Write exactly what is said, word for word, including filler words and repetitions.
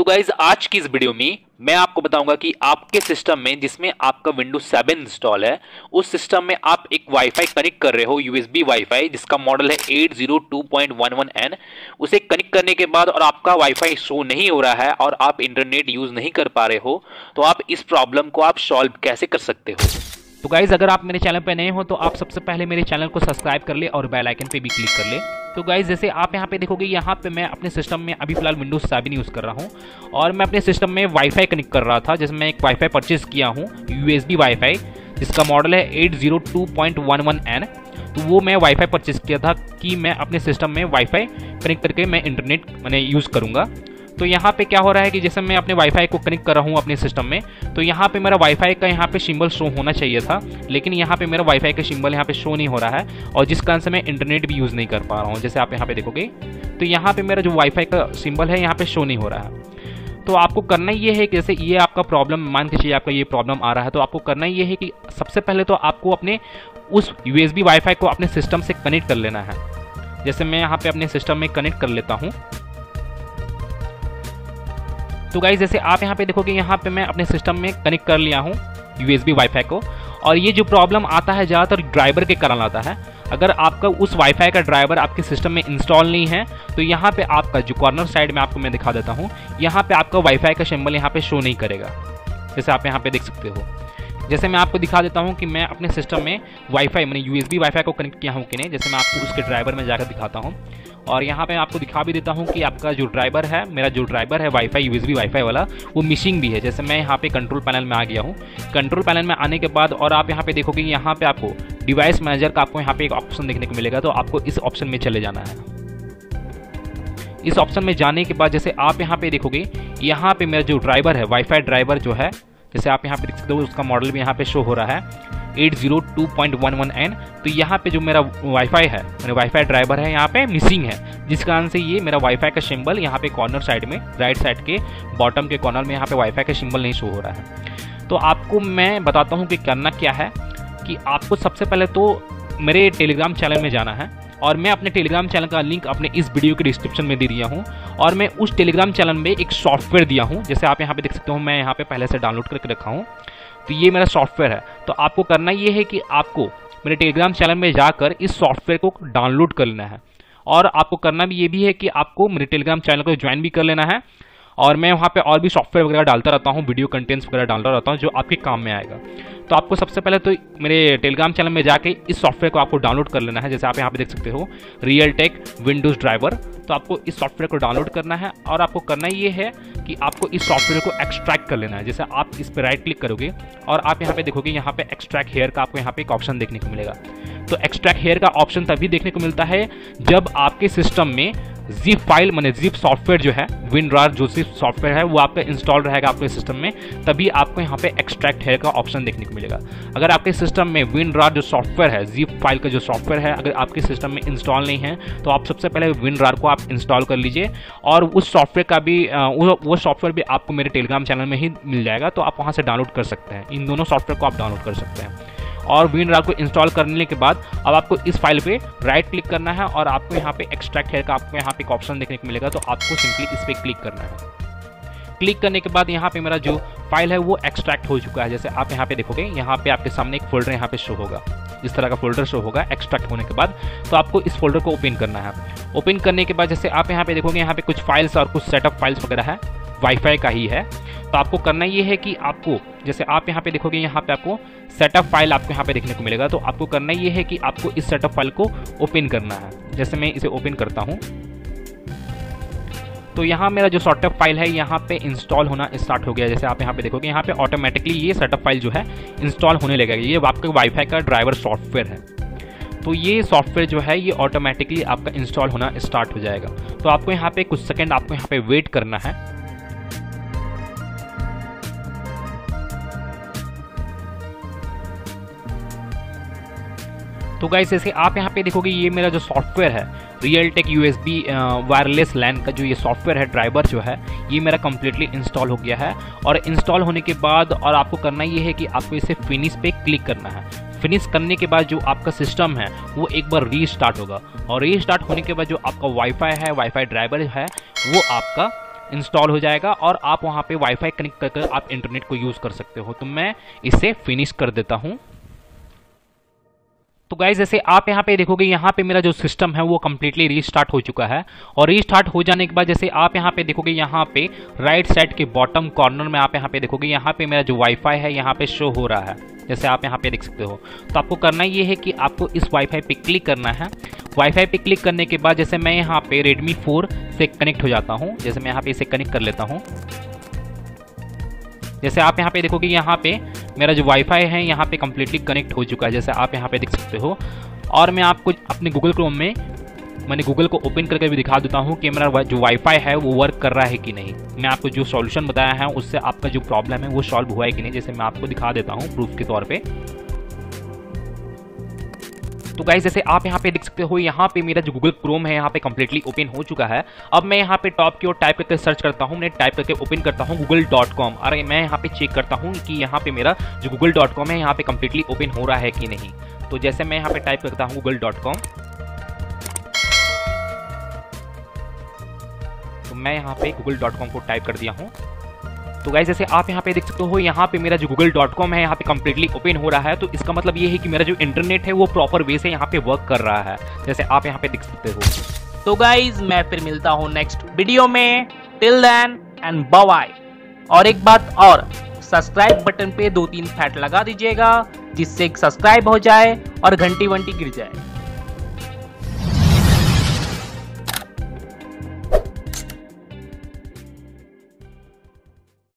तो गाइज आज की इस वीडियो में मैं आपको बताऊंगा कि आपके सिस्टम में जिसमें आपका विंडोज सेवन इंस्टॉल है उस सिस्टम में आप एक वाईफाई कनेक्ट कर रहे हो यूएसबी वाईफाई जिसका मॉडल है eight zero two point eleven N. उसे कनेक्ट करने के बाद और आपका वाईफाई शो नहीं हो रहा है और आप इंटरनेट यूज़ नहीं कर पा रहे हो तो आप इस प्रॉब्लम को आप सॉल्व कैसे कर सकते हो। तो गाइज अगर आप मेरे चैनल पर नए हो तो आप सबसे पहले मेरे चैनल को सब्सक्राइब कर ले और बेल आइकन पे भी क्लिक कर ले। तो गाइज जैसे आप यहाँ पे देखोगे यहाँ पे मैं अपने सिस्टम में अभी फिलहाल विंडोज सेवन यूज़ कर रहा हूँ और मैं अपने सिस्टम में वाईफाई कनेक्ट कर रहा था जिसमें मैं एक वाईफाई परचेज़ किया हूँ यूएसबी वाईफाई जिसका मॉडल है eight zero two point eleven N. तो वो मैं वाईफाई परचेज़ किया था कि मैं अपने सिस्टम में वाईफाई कनेक्ट करके मैं इंटरनेट मैंने यूज़ करूँगा। तो यहाँ पे क्या हो रहा है कि जैसे मैं अपने वाईफाई को कनेक्ट कर रहा हूँ अपने सिस्टम में तो यहाँ पे मेरा वाईफाई का यहाँ पे सिंबल शो होना चाहिए था लेकिन यहाँ पे मेरा वाईफाई का सिंबल यहाँ पे शो नहीं हो रहा है और जिस कारण से मैं इंटरनेट भी यूज़ नहीं कर पा रहा हूँ। जैसे आप यहाँ पे देखोगे तो यहाँ पे मेरा जो वाईफाई का सिंबल है यहाँ पे शो नहीं हो रहा है। तो आपको करना ये है कि जैसे ये आपका प्रॉब्लम मान के चाहिए आपका ये प्रॉब्लम आ रहा है तो आपको करना ये है कि सबसे पहले तो आपको अपने उस यूएसबी वाईफाई को अपने सिस्टम से कनेक्ट कर लेना है। जैसे मैं यहाँ पे अपने सिस्टम में कनेक्ट कर लेता हूँ। तो गाइज जैसे आप यहाँ पे देखोगे यहाँ पे मैं अपने सिस्टम में कनेक्ट कर लिया हूँ यूएसबी वाईफाई को और ये जो प्रॉब्लम आता है ज़्यादातर ड्राइवर के कारण आता है। अगर आपका उस वाईफाई का ड्राइवर आपके सिस्टम में इंस्टॉल नहीं है तो यहाँ पे आपका जो कॉर्नर साइड में आपको मैं दिखा देता हूँ यहाँ पे आपका वाईफाई का सिंबल यहाँ पे शो नहीं करेगा। जैसे आप यहाँ पे देख सकते हो जैसे मैं आपको दिखा देता हूँ कि मैं अपने सिस्टम में वाईफाई मैंने यूएसबी वाईफाई को कनेक्ट किया हूँ कि नहीं। जैसे मैं आपको उसके ड्राइवर में जाकर दिखाता हूँ और यहाँ पे मैं आपको दिखा भी देता हूँ कि आपका जो ड्राइवर है मेरा जो ड्राइवर है वाईफाई यूएसबी वाईफाई वाला वो मिसिंग भी है। जैसे मैं यहाँ पे कंट्रोल पैनल में आ गया हूँ। कंट्रोल पैनल में आने के बाद और आप यहाँ पे देखोगे यहाँ पे आपको डिवाइस मैनेजर का आपको यहाँ पे एक ऑप्शन देखने को मिलेगा तो आपको इस ऑप्शन में चले जाना है। इस ऑप्शन में जाने के बाद जैसे आप यहाँ पे देखोगे यहाँ पे मेरा जो ड्राइवर है वाईफाई ड्राइवर जो है जैसे आप यहाँ पे देख सकते हो उसका मॉडल भी यहाँ पे शो हो रहा है eight zero two point eleven N. तो यहाँ पे जो मेरा वाईफाई है मेरा वाईफाई ड्राइवर है यहाँ पे मिसिंग है जिस कारण से ये मेरा वाईफाई का सिंबल यहाँ पे कॉर्नर साइड में राइट साइड के बॉटम के कॉर्नर में यहाँ पे वाईफाई का सिंबल नहीं शो हो रहा है। तो आपको मैं बताता हूँ कि करना क्या है कि आपको सबसे पहले तो मेरे टेलीग्राम चैनल में जाना है और मैं अपने टेलीग्राम चैनल का लिंक अपने इस वीडियो के डिस्क्रिप्शन में दे दिया हूँ और मैं उस टेलीग्राम चैनल में एक सॉफ्टवेयर दिया हूँ। जैसे आप यहाँ पे देख सकते हो मैं यहाँ पे पहले से डाउनलोड करके रखा हूँ तो ये मेरा सॉफ्टवेयर है। तो आपको करना ये है कि आपको मेरे टेलीग्राम चैनल में जाकर इस सॉफ्टवेयर को डाउनलोड कर लेना है और आपको करना भी ये भी है कि आपको मेरे टेलीग्राम चैनल को ज्वाइन भी कर लेना है और मैं वहाँ पे और भी सॉफ्टवेयर वगैरह डालता रहता हूँ वीडियो कंटेंट्स वगैरह डालता रहता हूँ जो आपके काम में आएगा। तो आपको सबसे पहले तो मेरे टेलीग्राम चैनल में जाके इस सॉफ्टवेयर को आपको डाउनलोड कर लेना है। जैसे आप यहाँ पे देख सकते हो रियलटेक विंडोज ड्राइवर। तो आपको इस सॉफ्टवेयर को डाउनलोड करना है और आपको करना ये है कि आपको इस सॉफ्टवेयर को एक्सट्रैक्ट कर लेना है। जैसे आप इस पर राइट क्लिक करोगे और आप यहाँ पे देखोगे यहाँ पे एक्सट्रैक्ट हेयर का आपको यहाँ पे एक ऑप्शन देखने को मिलेगा। तो एक्सट्रैक्ट हेयर का ऑप्शन तभी देखने को मिलता है जब आपके सिस्टम में जिप फाइल मैंने जिप सॉफ्टवेयर जो है विनरार जो जिप सॉफ्टवेयर है वो आपका इंस्टॉल रहेगा आपके सिस्टम में तभी आपको यहाँ पे एक्सट्रैक्ट हेयर का ऑप्शन देखने को मिलेगा। अगर आपके सिस्टम में विनरार जो सॉफ्टवेयर है जिप फाइल का जो सॉफ्टवेयर है अगर आपके सिस्टम में इंस्टॉल नहीं है तो आप सबसे पहले विनरार को आप इंस्टॉल कर लीजिए और उस सॉफ्टवेयर का भी वो सॉफ्टवेयर भी आपको मेरे टेलीग्राम चैनल में ही मिल जाएगा तो आप वहाँ से डाउनलोड कर सकते हैं। इन दोनों सॉफ्टवेयर को आप डाउनलोड कर सकते हैं और विनरार को इंस्टॉल करने के बाद अब आपको इस फाइल पे राइट क्लिक करना है और आपको यहाँ पे एक्सट्रैक्ट हेयर का आपको यहाँ पे एक ऑप्शन देखने को मिलेगा तो आपको सिंपली इस पर क्लिक करना है। क्लिक करने के बाद यहाँ पे मेरा जो फाइल है वो एक्सट्रैक्ट हो चुका है। जैसे आप यहाँ पे देखोगे यहाँ पे आपके सामने एक फोल्डर यहाँ पे शो होगा इस तरह का फोल्डर शो होगा एक्सट्रैक्ट होने के बाद। तो आपको इस फोल्डर को ओपन करना है। ओपन करने के बाद जैसे आप यहाँ पे देखोगे यहाँ पे कुछ फाइल्स और कुछ सेटअप फाइल्स वगैरह है वाईफाई का ही है। तो आपको करना ये है कि आपको जैसे आप यहाँ पे देखोगे यहाँ पे आपको सेटअप फाइल आपको यहाँ पे देखने को मिलेगा। तो आपको करना ये है कि आपको इस सेटअप फाइल को ओपन करना है। जैसे मैं इसे ओपन करता हूँ तो यहाँ मेरा जो सेटअप फाइल है यहाँ पे इंस्टॉल होना स्टार्ट हो गया। जैसे आप यहाँ पे देखोगे यहाँ पे ऑटोमेटिकली ये सेटअप फाइल जो है इंस्टॉल होने लगेगा। ये आपके वाईफाई का ड्राइवर सॉफ्टवेयर है तो ये सॉफ्टवेयर जो है ये ऑटोमेटिकली आपका इंस्टॉल होना स्टार्ट हो जाएगा। तो आपको यहाँ पे कुछ सेकेंड आपको यहाँ पे वेट करना है। तो गाइस जैसे आप यहाँ पे देखोगे ये मेरा जो सॉफ्टवेयर है रियलटेक यूएसबी वायरलेस लैन का जो ये सॉफ्टवेयर है ड्राइवर जो है ये मेरा कम्प्लीटली इंस्टॉल हो गया है। और इंस्टॉल होने के बाद और आपको करना ये है कि आपको इसे फिनिश पे क्लिक करना है। फिनिश करने के बाद जो आपका सिस्टम है वो एक बार रीस्टार्ट होगा और रीस्टार्ट होने के बाद जो आपका वाईफाई है वाईफाई ड्राइवर है वो आपका इंस्टॉल हो जाएगा और आप वहाँ पे वाईफाई कनेक्ट करके आप इंटरनेट को यूज़ कर सकते हो। तो मैं इसे फिनिश कर देता हूँ। तो गाइज जैसे आप यहाँ पे देखोगे, यहाँ पे मेरा जो सिस्टम है वो कम्प्लीटली रीस्टार्ट हो चुका है। और रीस्टार्ट हो जाने के बाद जैसे आप यहाँ पे देखोगे, यहाँ पे राइट साइड के बॉटम कॉर्नर में आप यहाँ पे देखोगे, यहाँ पे मेरा जो वाईफाई है यहाँ पे शो हो रहा है, जैसे आप यहाँ पे देख सकते हो। तो आपको करना ये है कि आपको इस वाईफाई पे क्लिक करना है। वाईफाई पे क्लिक करने के बाद जैसे मैं यहाँ पे रेडमी फोर से कनेक्ट हो जाता हूँ, जैसे मैं यहाँ पे इसे कनेक्ट कर लेता हूँ। जैसे आप यहाँ पे देखोगे, यहाँ पे मेरा जो वाईफाई है यहाँ पे कम्प्लीटली कनेक्ट हो चुका है, जैसे आप यहाँ पे देख सकते हो। और मैं आपको अपने गूगल क्रोम में मैंने गूगल को ओपन करके भी दिखा देता हूँ कि मेरा जो वाईफाई है वो वर्क कर रहा है कि नहीं। मैं आपको जो सॉल्यूशन बताया है उससे आपका जो प्रॉब्लम है वो सॉल्व हुआ है कि नहीं, जैसे मैं आपको दिखा देता हूँ प्रूफ के तौर पर। तो गाइस जैसे आप यहाँ पे देख सकते हो, यहाँ पे मेरा जो गूगल क्रोम है यहाँ पे कम्प्लीटली ओपन हो चुका है। अब मैं यहाँ पे टॉप की ओर टाइप करके सर्च करता हूँ, मैंने टाइप करके ओपन करता हूँ गूगल डॉट कॉम। अरे मैं यहाँ पे चेक करता हूँ कि यहाँ पे मेरा जो गूगल डॉट कॉम है यहाँ पे कम्प्लीटली ओपन हो रहा है कि नहीं। तो जैसे मैं यहाँ पे टाइप करता हूँ गूगल डॉट कॉम, तो मैं यहाँ पे गूगल डॉट कॉम को टाइप कर दिया हूँ। तो गाइस जैसे आप यहाँ पे देख सकते हो, यहाँ पे मेरा जो गूगल डॉट कॉम है यहाँ पे कम्प्लीटली ओपन हो रहा है। तो इसका मतलब ये है कि मेरा जो इंटरनेट है वो प्रॉपर वे से यहाँ पे वर्क कर रहा है, जैसे आप यहाँ पे देख सकते हो। तो गाइस मैं फिर मिलता हूँ नेक्स्ट वीडियो में, टिल देन एंड बाय। और एक बात और, सब्सक्राइब बटन पे दो तीन फैट लगा दीजिएगा जिससे सब्सक्राइब हो जाए और घंटी वंटी गिर जाए।